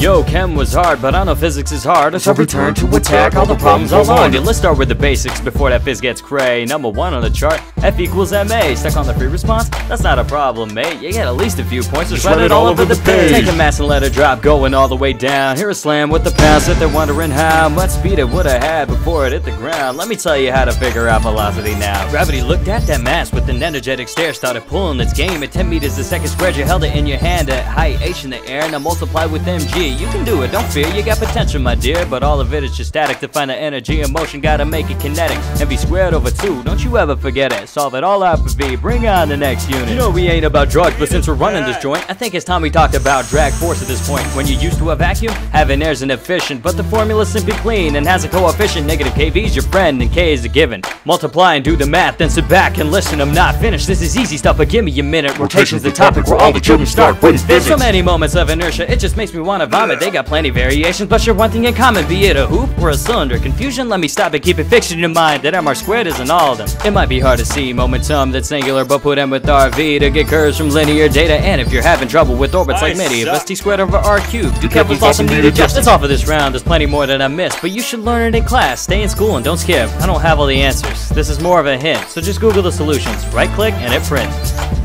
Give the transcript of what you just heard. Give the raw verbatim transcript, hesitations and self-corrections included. Yo, chem was hard, but I know physics is harder, so return to attack all the problems online. Let's start with the basics before that fizz gets cray. Number one on the chart, F equals M A. Stuck on the free response? That's not a problem, mate. You get at least a few points, just write it all over the page. Take a mass and let it drop, going all the way down. Here a slam with the pass, if they're wondering how much speed it would have had before it hit the ground. Let me tell you how to figure out velocity now. Gravity looked at that mass with an energetic stare, started pulling its game at ten meters a second squared. You held it in your hand at height H in the air, now multiply with M G. You can do it, don't fear, you got potential, my dear. But all of it is just static. To find the energy and motion, gotta make it kinetic. M V squared over two, don't you ever forget it. Solve it all out for V, bring on the next unit. You know we ain't about drugs, but since we're running this joint, I think it's time we talked about drag force at this point. When you're used to a vacuum, having air's inefficient, but the formula's simply clean and has a coefficient. Negative K V's your friend and K is a given. Multiply and do the math, then sit back and listen. I'm not finished, this is easy stuff, but give me a minute. Rotation's the topic where all the children start with physics. There's so many moments of inertia, it just makes me wanna vomit. They got plenty variations, but sure one thing in common, be it a hoop or a cylinder. Confusion, let me stop and keep it fixed in your mind that M R squared isn't all of them. It might be hard to see momentum that's singular, but put M with R V to get curves from linear data. And if you're having trouble with orbits, I like many suck. of us, T squared over R cubed. Do Kepler's laws need adjusting. That's all for this round, there's plenty more that I missed, but you should learn it in class. Stay in school and don't skip. I don't have all the answers, this is more of a hint, so just Google the solutions, right click and it prints.